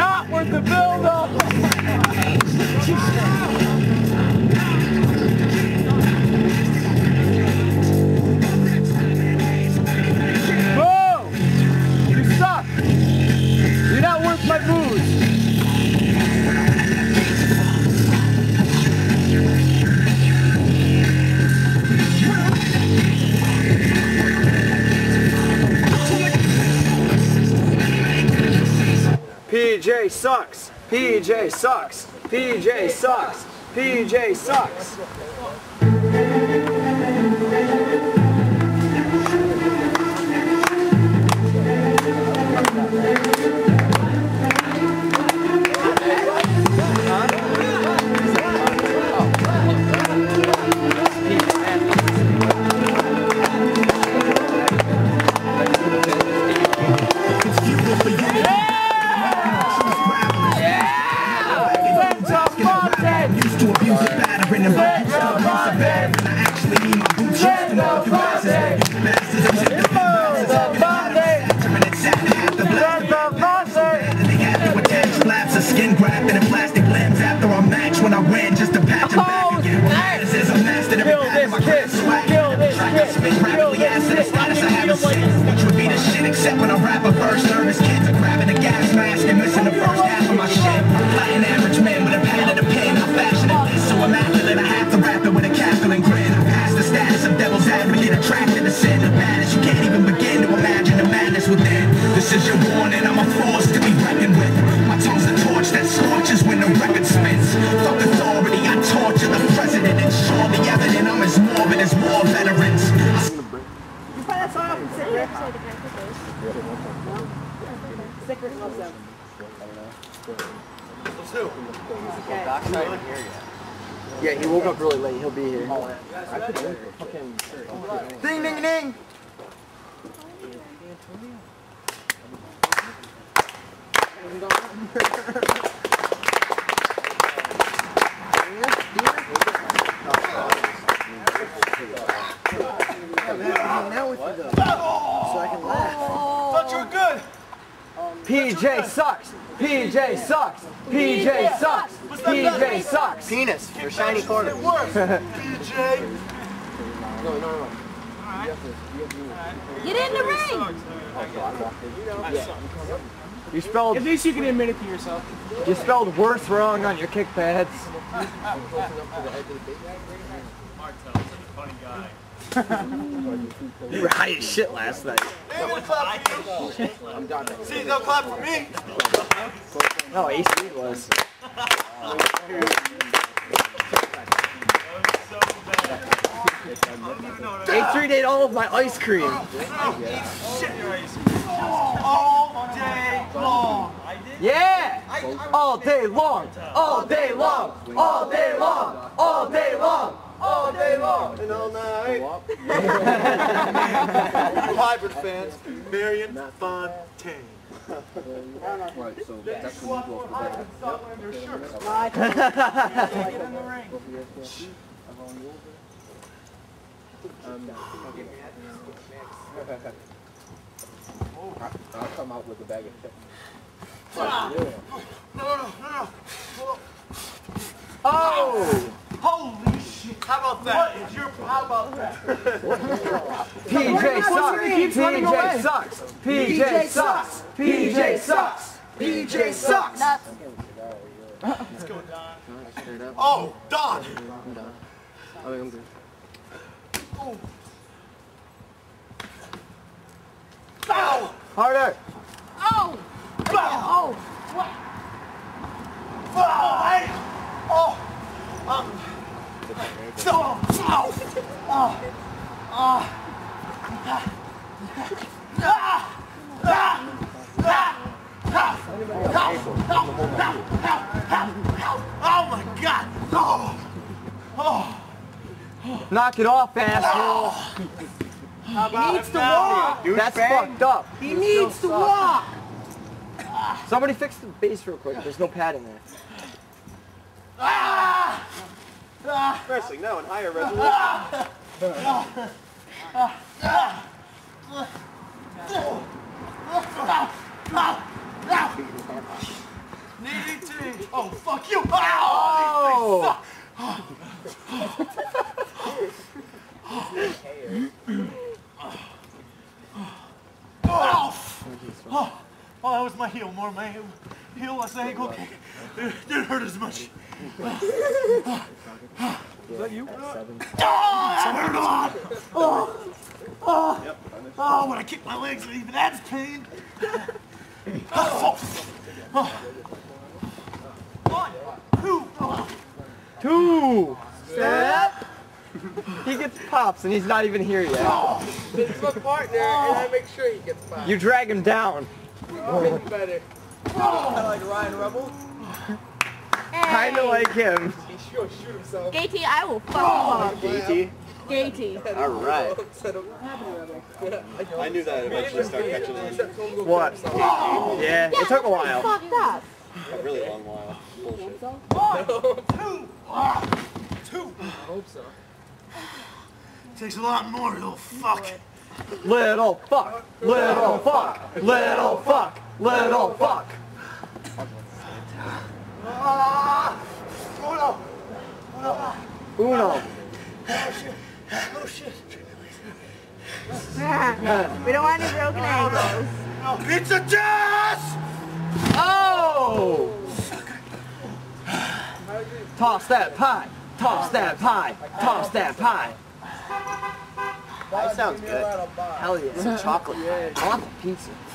not worth the build-up. Whoa! You suck! You're not worth my booze. PJ sucks. PJ sucks. PJ sucks. PJ sucks. Which would be the shit except when I rap a verse. Nervous kids are grabbing a gas mask and missing the first half of my shit. Like an average man with a pad and a pen, I'm fashionably so immaculate. I have to rap it with a cackle and grin. I'm past the status of devil's advocate, attracted to sin. The madness, you can't even begin to imagine the madness within. This is your warning, I'm a force to be reckoned with. My tongue's the torch that scorches when the record spins. Fuck authority, I torture the president. And surely evident I'm as morbid as war veterans. Sickert loves them. Loves who? Okay. Doc's not even here yet. Yeah, he woke up really late. He'll be here. Ding, ding, ding! PJ sucks. PJ sucks. PJ sucks. PJ sucks. Penis. Your shiny corner. PJ. No. Get in the ring. You spelled. At least you can admit it to yourself. You spelled worse wrong on your kick pads. Martel's such a funny guy. You were high as shit last night. See, no clap for me. No, AC was. A3 ate all of my ice cream. All day long. Yeah! All day long. All day long. All day long. All day long. All day long and all night. Hybrid fans, Marion Fontaine. Right, so that's when you go up to stop wearing your shirts. Get in the ring. I'll come out with a bag of chips. No. Oh! Holy shit! How about that? What is your? How about that? PJ sucks. PJ sucks. PJ sucks. PJ sucks. PJ sucks. Let's go, Don. Oh, Don. I'm good. Oh. Bow. Harder. Oh. Bow. Oh. What? Bow. Oh. Oh my God! Oh. Knock it off, asshole! He needs to walk! That's fucked up! He needs to walk! Somebody fix the base real quick, there's no pad in there. Wrestling now in higher resolution. Oh, fuck you! Ow! Oh, that was my heel, more my heel. Heel was the ankle kick. It didn't hurt as much. Is that you? Oh, it hurt a lot! Oh, oh, oh, when I kick my legs, even that's pain. Oh, oh. 1, 2. Oh. 2. Step. He gets pops and he's not even here yet. It's my partner and I make sure he gets pops. You drag him down. Oh. Better. Oh. Kind of like Ryan Rebel. Hey. Kind of like him. He sure shoot himself. Gaty, I will fuck him up. Gaty. Gaty. All right. I knew that I'd eventually start catching him. What? Oh. Yeah, it took a while. Fucked up. A really long while. Bullshit. 1, 2, 2. I hope so. Takes a lot more, little fuck. Little fuck. Little fuck. Little fuck. Little fuck. Uno. Uno. Uno. Oh shit. Oh shit. We don't want any broken ankles. It's a test! Oh! Toss that pie! Toss that pie! Toss that pie! That sounds good. Hell yeah, some chocolate pie. I want the pizza.